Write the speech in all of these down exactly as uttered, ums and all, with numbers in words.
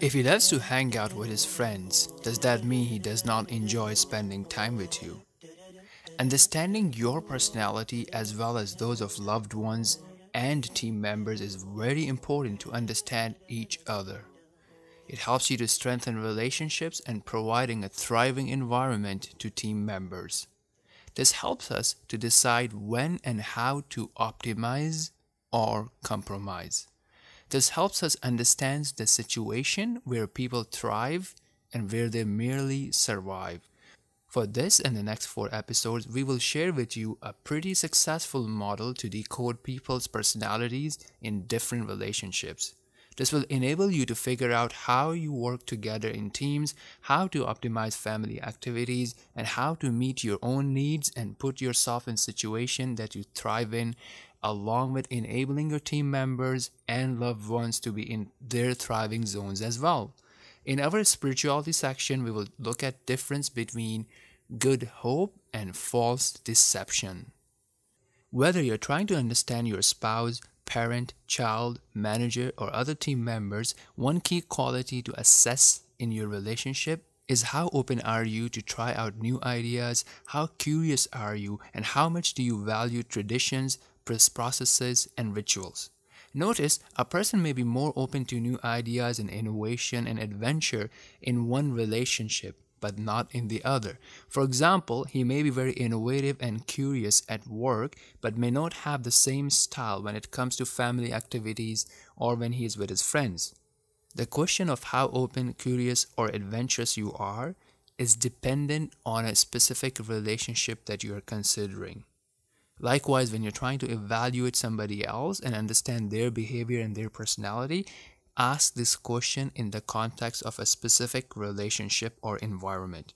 If he loves to hang out with his friends, does that mean he does not enjoy spending time with you? Understanding your personality as well as those of loved ones and team members is very important to understand each other. It helps you to strengthen relationships and providing a thriving environment to team members. This helps us to decide when and how to optimize or compromise. This helps us understand the situation where people thrive and where they merely survive. For this and the next four episodes, we will share with you a pretty successful model to decode people's personalities in different relationships. This will enable you to figure out how you work together in teams, how to optimize family activities, and how to meet your own needs and put yourself in situations that you thrive in, along with enabling your team members and loved ones to be in their thriving zones as well. In our spirituality section, we will look at difference between good hope and false deception. Whether you're trying to understand your spouse, parent, child, manager, or other team members, one key quality to assess in your relationship is how open are you to try out new ideas, how curious are you, and how much do you value traditions, processes, and rituals. Notice, a person may be more open to new ideas and innovation and adventure in one relationship, but not in the other. For example, he may be very innovative and curious at work, but may not have the same style when it comes to family activities or when he is with his friends. The question of how open, curious, or adventurous you are is dependent on a specific relationship that you are considering. Likewise, when you're trying to evaluate somebody else and understand their behavior and their personality, ask this question in the context of a specific relationship or environment.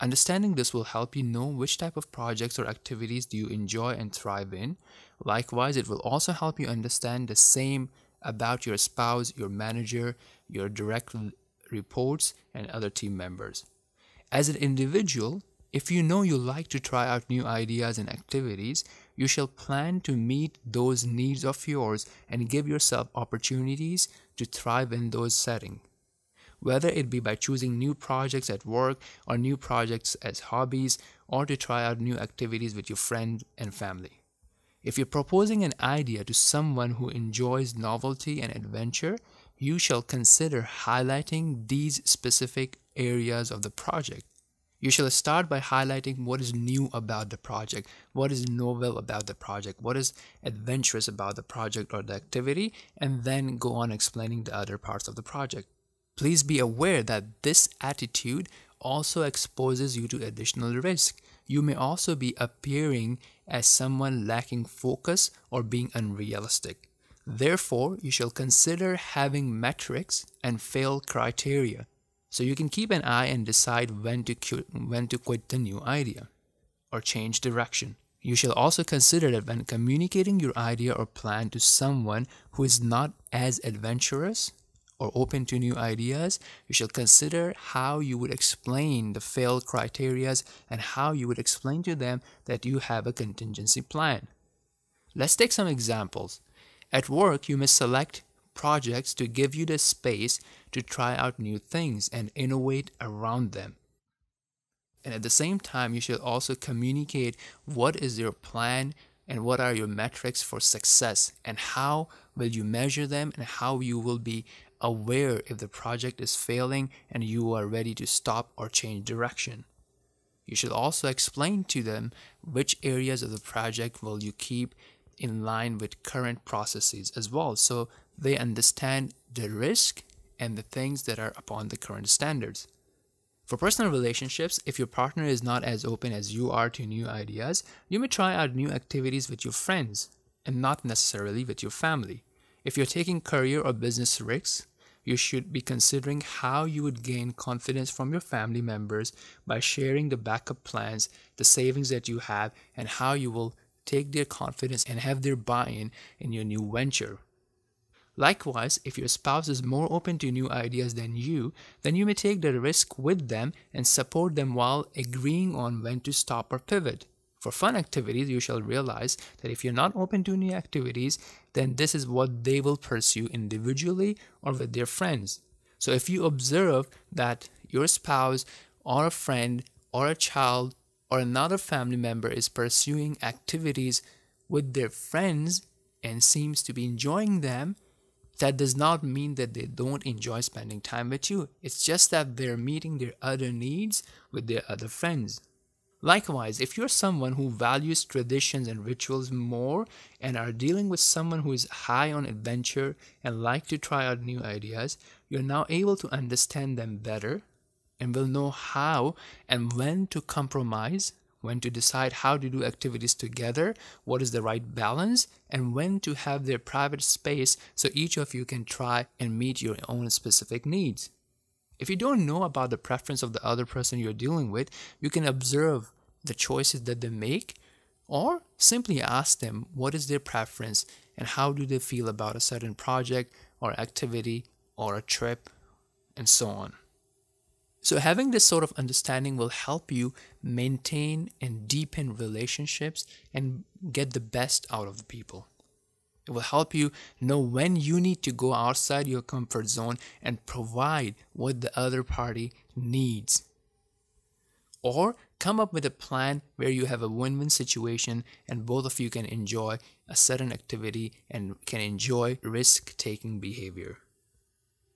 Understanding this will help you know which type of projects or activities do you enjoy and thrive in. Likewise, it will also help you understand the same about your spouse, your manager, your direct reports, and other team members. As an individual, if you know you like to try out new ideas and activities, you shall plan to meet those needs of yours and give yourself opportunities to thrive in those settings. Whether it be by choosing new projects at work or new projects as hobbies, or to try out new activities with your friends and family. If you're proposing an idea to someone who enjoys novelty and adventure, you shall consider highlighting these specific areas of the project. You shall start by highlighting what is new about the project, what is novel about the project, what is adventurous about the project or the activity, and then go on explaining the other parts of the project. Please be aware that this attitude also exposes you to additional risk. You may also be appearing as someone lacking focus or being unrealistic. Therefore, you shall consider having metrics and fail criteria, so you can keep an eye and decide when to, quit, when to quit the new idea or change direction. You shall also consider that when communicating your idea or plan to someone who is not as adventurous or open to new ideas, you shall consider how you would explain the fail criteria and how you would explain to them that you have a contingency plan. Let's take some examples. At work, you may select projects to give you the space to try out new things and innovate around them. And at the same time, you should also communicate what is your plan and what are your metrics for success and how will you measure them and how you will be aware if the project is failing and you are ready to stop or change direction. You should also explain to them which areas of the project will you keep in line with current processes as well, so they understand the risk and the things that are upon the current standards. For personal relationships, if your partner is not as open as you are to new ideas, you may try out new activities with your friends and not necessarily with your family. If you're taking career or business risks, you should be considering how you would gain confidence from your family members by sharing the backup plans, the savings that you have, and how you will take their confidence and have their buy-in in your new venture. Likewise, if your spouse is more open to new ideas than you, then you may take the risk with them and support them while agreeing on when to stop or pivot. for fun activities, you shall realize that if you're not open to new activities, then this is what they will pursue individually or with their friends. So if you observe that your spouse or a friend or a child or another family member is pursuing activities with their friends and seems to be enjoying them, that does not mean that they don't enjoy spending time with you. It's just that they're meeting their other needs with their other friends. Likewise, if you're someone who values traditions and rituals more and are dealing with someone who is high on adventure and like to try out new ideas, you're now able to understand them better and will know how and when to compromise, when to decide how to do activities together, what is the right balance, and when to have their private space so each of you can try and meet your own specific needs. If you don't know about the preference of the other person you're dealing with, you can observe the choices that they make or simply ask them what is their preference and how do they feel about a certain project or activity or a trip and so on. So having this sort of understanding will help you maintain and deepen relationships and get the best out of the people. It will help you know when you need to go outside your comfort zone and provide what the other party needs. Or come up with a plan where you have a win-win situation and both of you can enjoy a certain activity and can enjoy risk-taking behavior.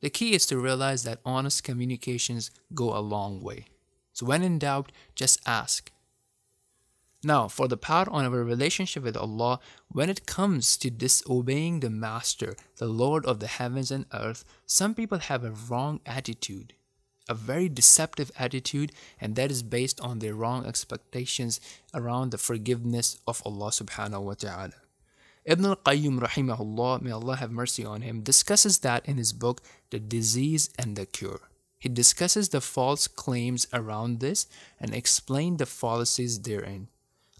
The key is to realize that honest communications go a long way. So when in doubt, just ask. Now, for the part on our relationship with Allah, when it comes to disobeying the Master, the Lord of the heavens and earth, some people have a wrong attitude, a very deceptive attitude, and that is based on their wrong expectations around the forgiveness of Allah subhanahu wa ta'ala. Ibn al-Qayyim rahimahullah, may Allah have mercy on him, discusses that in his book, The Disease and The Cure. He discusses the false claims around this and explains the fallacies therein.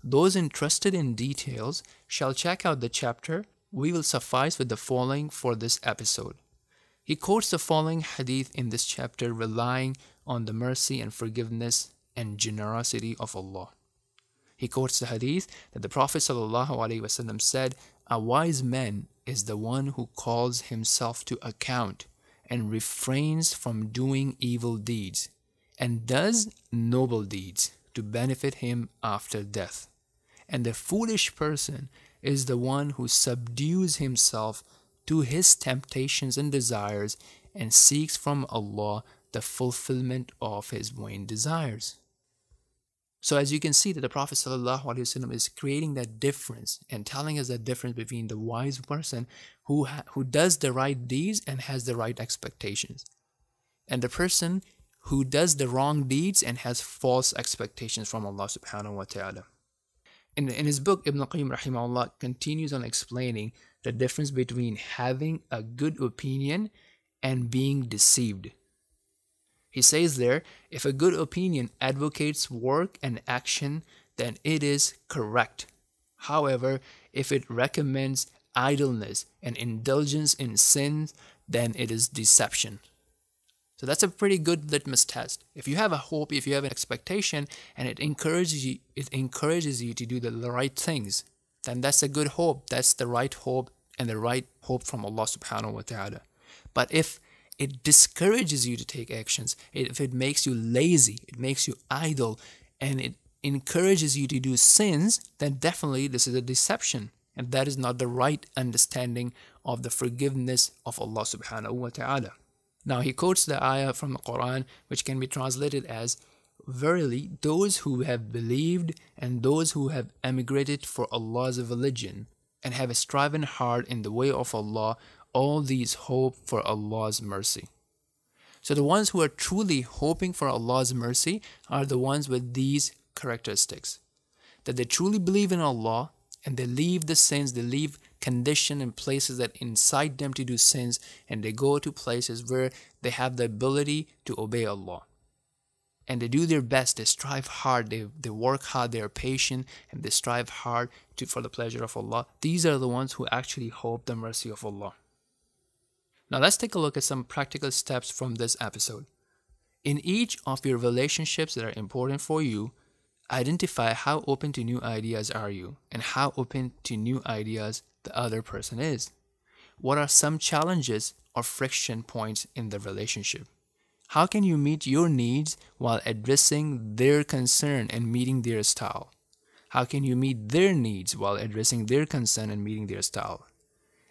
Those interested in details shall check out the chapter. We will suffice with the following for this episode. He quotes the following hadith in this chapter, relying on the mercy and forgiveness and generosity of Allah. He quotes the hadith that the Prophet ﷺ said, "A wise man is the one who calls himself to account and refrains from doing evil deeds and does noble deeds to benefit him after death. And the foolish person is the one who subdues himself to his temptations and desires and seeks from Allah the fulfillment of his vain desires." So as you can see that the Prophet ﷺ is creating that difference and telling us that difference between the wise person who, who does the right deeds and has the right expectations, and the person who does the wrong deeds and has false expectations from Allah subhanahu wa ta'ala. In, in his book, Ibn al-Qayyim rahimahullah continues on explaining the difference between having a good opinion and being deceived. He says there, if a good opinion advocates work and action, then it is correct. However, if it recommends idleness and indulgence in sins, then it is deception. So that's a pretty good litmus test. If you have a hope, if you have an expectation, and it encourages you, it encourages you to do the right things, then that's a good hope. That's the right hope and the right hope from Allah subhanahu wa ta'ala. But if it discourages you to take actions, if it makes you lazy, it makes you idle, and it encourages you to do sins, then definitely this is a deception. And that is not the right understanding of the forgiveness of Allah subhanahu wa ta'ala. Now he quotes the ayah from the Quran, which can be translated as, "Verily, those who have believed and those who have emigrated for Allah's religion and have striven hard in the way of Allah, all these hope for Allah's mercy." So the ones who are truly hoping for Allah's mercy are the ones with these characteristics. That they truly believe in Allah and they leave the sins, they leave condition and places that incite them to do sins, and they go to places where they have the ability to obey Allah. And they do their best, they strive hard, they, they work hard, they are patient, and they strive hard to, for the pleasure of Allah. These are the ones who actually hope the mercy of Allah. Now let's take a look at some practical steps from this episode. In each of your relationships that are important for you, Identify how open to new ideas are you and how open to new ideas the other person is. What are some challenges or friction points in the relationship? How can you meet your needs while addressing their concern and meeting their style? How can you meet their needs while addressing their concern and meeting their style?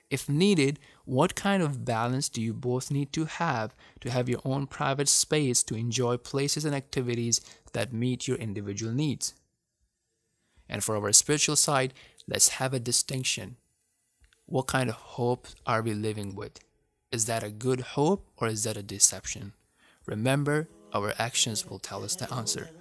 If needed, what kind of balance do you both need to have to have your own private space to enjoy places and activities that meet your individual needs? And for our spiritual side, let's have a distinction. What kind of hope are we living with? Is that a good hope or is that a deception? Remember, our actions will tell us the answer.